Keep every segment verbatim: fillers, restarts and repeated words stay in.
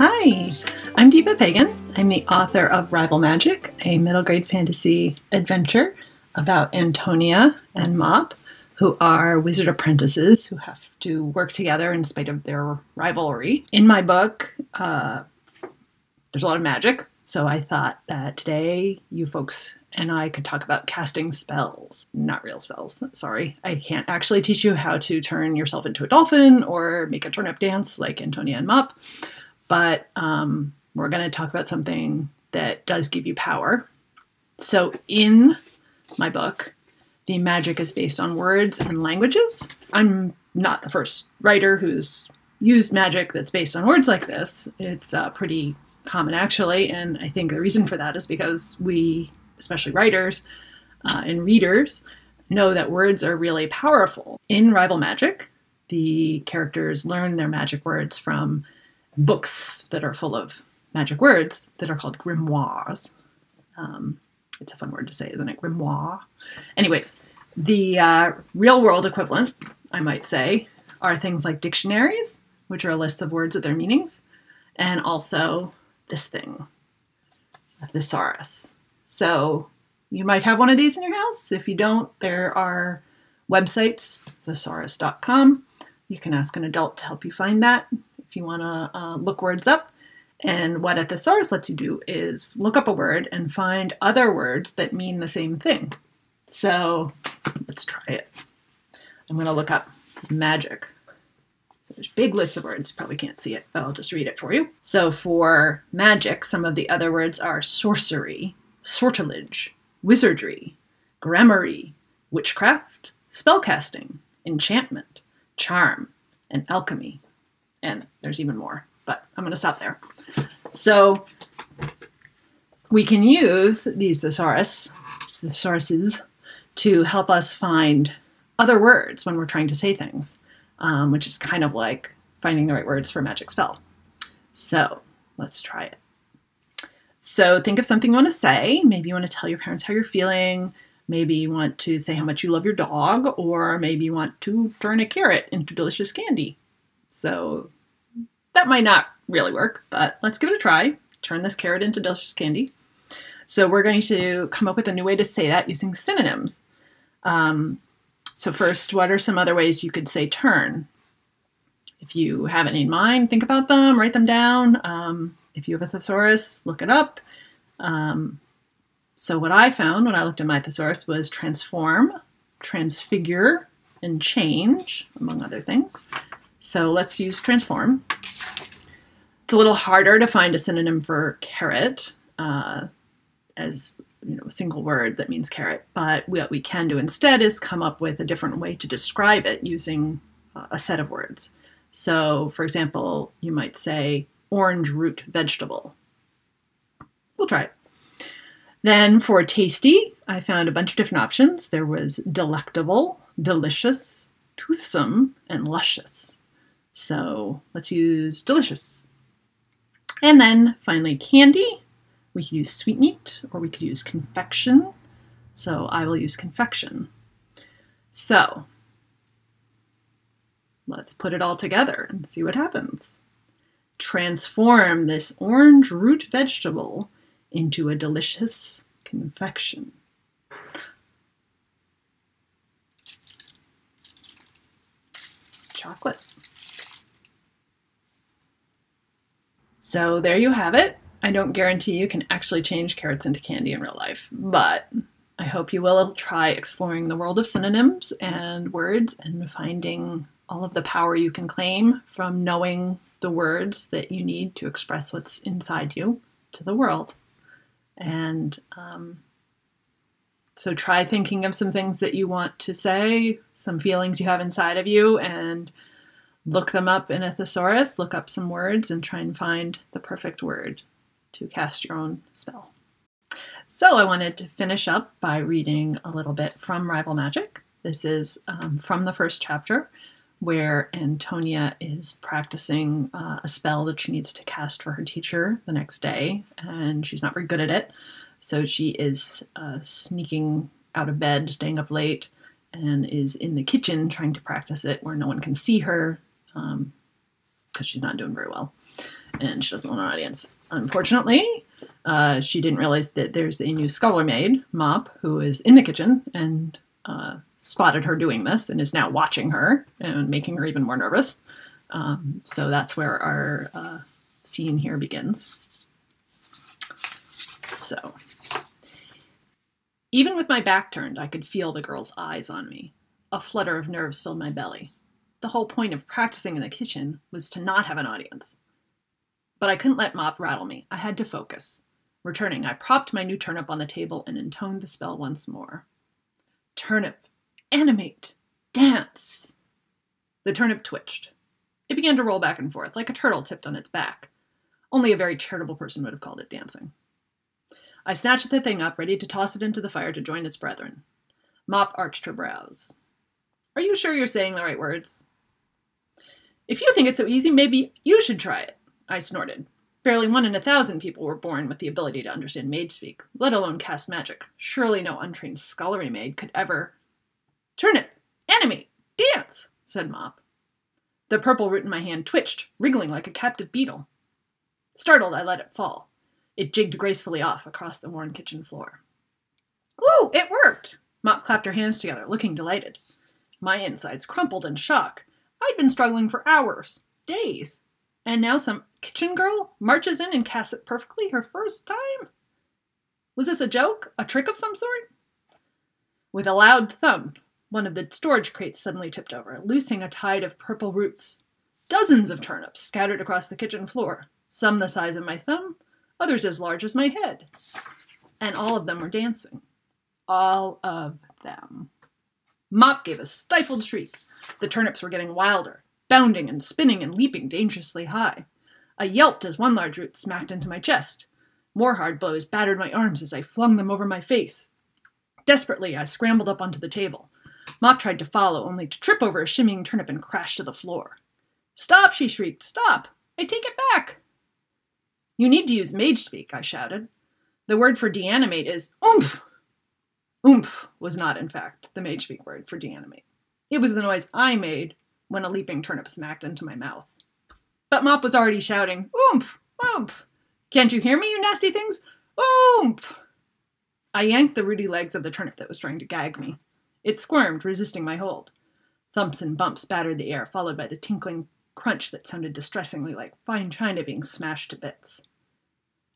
Hi, I'm Deva Fagan. I'm the author of Rival Magic, a middle grade fantasy adventure about Antonia and Mop, who are wizard apprentices who have to work together in spite of their rivalry. In my book, uh, there's a lot of magic, so I thought that today you folks and I could talk about casting spells. Not real spells, sorry. I can't actually teach you how to turn yourself into a dolphin or make a turnip dance like Antonia and Mop, but um, we're gonna talk about something that does give you power. So in my book, the magic is based on words and languages. I'm not the first writer who's used magic that's based on words like this. It's uh, pretty common actually, and I think the reason for that is because we, especially writers uh, and readers, know that words are really powerful. In Rival Magic, the characters learn their magic words from books that are full of magic words that are called grimoires. Um, it's a fun word to say, isn't it? Grimoire. Anyways, the uh, real world equivalent, I might say, are things like dictionaries, which are a list of words with their meanings, and also this thing, a thesaurus. So you might have one of these in your house. If you don't, there are websites, thesaurus dot com. You can ask an adult to help you find that if you want to uh, look words up. And what a thesaurus lets you do is look up a word and find other words that mean the same thing. So let's try it. I'm going to look up magic. So there's a big list of words. Probably can't see it, but I'll just read it for you. So for magic, some of the other words are sorcery, sortilege, wizardry, grammary, witchcraft, spellcasting, enchantment, charm, and alchemy. And there's even more, but I'm going to stop there. So we can use these thesaurus, thesauruses to help us find other words when we're trying to say things, um, which is kind of like finding the right words for a magic spell. So let's try it. So think of something you want to say. Maybe you want to tell your parents how you're feeling. Maybe you want to say how much you love your dog, or maybe you want to turn a carrot into delicious candy. So that might not really work, but let's give it a try. Turn this carrot into delicious candy. So we're going to come up with a new way to say that using synonyms. Um, so first, what are some other ways you could say turn? If you have any in mind, think about them, write them down. Um, if you have a thesaurus, look it up. Um, so what I found when I looked at my thesaurus was transform, transfigure, and change, among other things. So let's use transform. It's a little harder to find a synonym for carrot uh, as you know, a single word that means carrot, but what we can do instead is come up with a different way to describe it using a set of words. So for example, you might say orange root vegetable. We'll try it. Then for tasty, I found a bunch of different options. There was delectable, delicious, toothsome, and luscious. So let's use delicious. And then finally candy, we could use sweetmeat or we could use confection. So I will use confection. So let's put it all together and see what happens. Transform this orange root vegetable into a delicious confection. Chocolate. So there you have it. I don't guarantee you can actually change carrots into candy in real life, but I hope you will try exploring the world of synonyms and words and finding all of the power you can claim from knowing the words that you need to express what's inside you to the world. And um, so try thinking of some things that you want to say, some feelings you have inside of you, and look them up in a thesaurus, look up some words, and try and find the perfect word to cast your own spell. So I wanted to finish up by reading a little bit from Rival Magic. This is um, from the first chapter, where Antonia is practicing uh, a spell that she needs to cast for her teacher the next day, and she's not very good at it. So she is uh, sneaking out of bed, staying up late, and is in the kitchen trying to practice it where no one can see her, because um, she's not doing very well. and she doesn't want an audience. Unfortunately, uh, she didn't realize that there's a new scullery maid, Mop, who is in the kitchen and uh, spotted her doing this and is now watching her and making her even more nervous. Um, so that's where our uh, scene here begins. So, even with my back turned, I could feel the girl's eyes on me. A flutter of nerves filled my belly. The whole point of practicing in the kitchen was to not have an audience. But I couldn't let Mop rattle me. I had to focus. Returning, I propped my new turnip on the table and intoned the spell once more. Turnip, animate, dance. The turnip twitched. It began to roll back and forth, like a turtle tipped on its back. Only a very charitable person would have called it dancing. I snatched the thing up, ready to toss it into the fire to join its brethren. Mop arched her brows. Are you sure you're saying the right words? If you think it's so easy, maybe you should try it, I snorted. Barely one in a thousand people were born with the ability to understand maid speak, let alone cast magic. Surely no untrained scullery maid could ever... Turnip, animate, dance, said Mop. The purple root in my hand twitched, wriggling like a captive beetle. Startled, I let it fall. It jigged gracefully off across the worn kitchen floor. Woo, it worked! Mop clapped her hands together, looking delighted. My insides crumpled in shock. I'd been struggling for hours, days, and now some kitchen girl marches in and casts it perfectly her first time? Was this a joke? A trick of some sort? With a loud thump, one of the storage crates suddenly tipped over, loosing a tide of purple roots. Dozens of turnips scattered across the kitchen floor, some the size of my thumb, others as large as my head. And all of them were dancing. All of them. Mop gave a stifled shriek. The turnips were getting wilder, bounding and spinning and leaping dangerously high. I yelped as one large root smacked into my chest. More hard blows battered my arms as I flung them over my face. Desperately, I scrambled up onto the table. Mop tried to follow, only to trip over a shimmying turnip and crash to the floor. Stop, she shrieked. Stop! I take it back! You need to use mage-speak, I shouted. The word for deanimate is oomph! Oomph was not, in fact, the mage-speak word for deanimate. It was the noise I made when a leaping turnip smacked into my mouth. But Mop was already shouting, oomph! Oomph! Can't you hear me, you nasty things? Oomph! I yanked the rooty legs of the turnip that was trying to gag me. It squirmed, resisting my hold. Thumps and bumps battered the air, followed by the tinkling crunch that sounded distressingly like fine china being smashed to bits.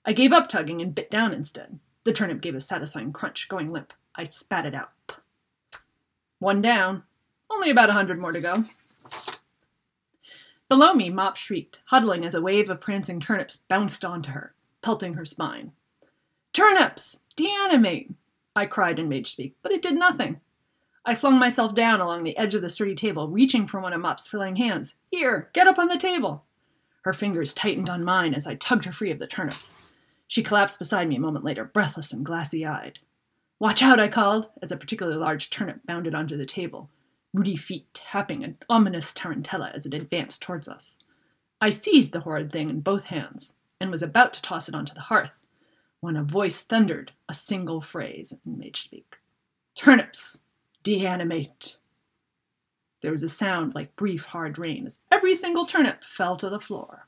I gave up tugging and bit down instead. The turnip gave a satisfying crunch, going limp. I spat it out. One down. Only about a hundred more to go. Below me, Mop shrieked, huddling as a wave of prancing turnips bounced onto her, pelting her spine. Turnips! Deanimate! I cried in mage speak, but it did nothing. I flung myself down along the edge of the sturdy table, reaching for one of Mop's flailing hands. Here, get up on the table! Her fingers tightened on mine as I tugged her free of the turnips. She collapsed beside me a moment later, breathless and glassy-eyed. Watch out, I called, as a particularly large turnip bounded onto the table, rooty feet tapping an ominous tarantella as it advanced towards us. I seized the horrid thing in both hands, and was about to toss it onto the hearth, when a voice thundered a single phrase in mage-speak. Turnips! Deanimate. There was a sound like brief, hard rain as every single turnip fell to the floor.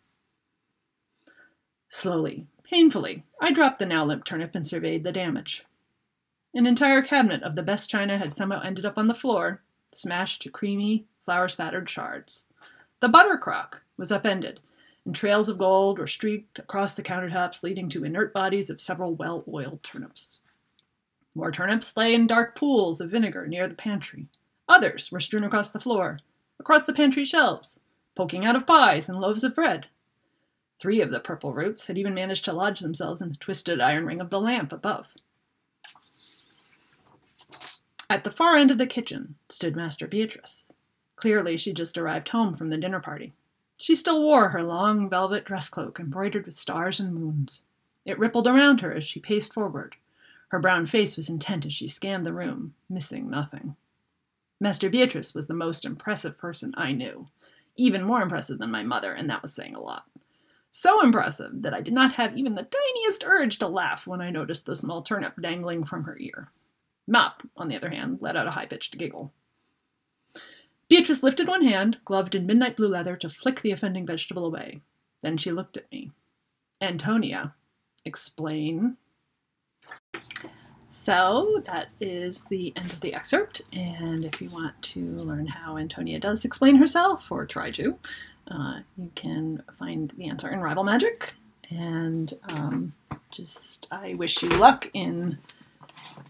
Slowly, painfully, I dropped the now limp turnip and surveyed the damage. An entire cabinet of the best china had somehow ended up on the floor, smashed to creamy, flour-spattered shards. The butter crock was upended, and trails of gold were streaked across the countertops, leading to inert bodies of several well-oiled turnips. More turnips lay in dark pools of vinegar near the pantry. Others were strewn across the floor, across the pantry shelves, poking out of pies and loaves of bread. Three of the purple roots had even managed to lodge themselves in the twisted iron ring of the lamp above. At the far end of the kitchen stood Master Beatrice. Clearly, she just arrived home from the dinner party. She still wore her long velvet dress cloak embroidered with stars and moons. It rippled around her as she paced forward. Her brown face was intent as she scanned the room, missing nothing. Master Beatrice was the most impressive person I knew, even more impressive than my mother, and that was saying a lot. So impressive that I did not have even the tiniest urge to laugh when I noticed the small turnip dangling from her ear. Mop, on the other hand, let out a high-pitched giggle. Beatrice lifted one hand, gloved in midnight blue leather, to flick the offending vegetable away. Then she looked at me. Antonia, explain. So that is the end of the excerpt, and if you want to learn how Antonia does explain herself, or try to, uh, you can find the answer in Rival Magic, and um, just I wish you luck in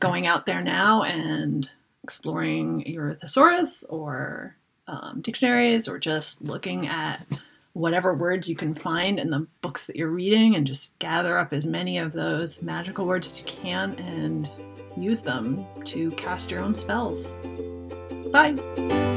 going out there now and exploring your thesaurus, or um, dictionaries, or just looking at whatever words you can find in the books that you're reading, and just gather up as many of those magical words as you can and use them to cast your own spells. Bye!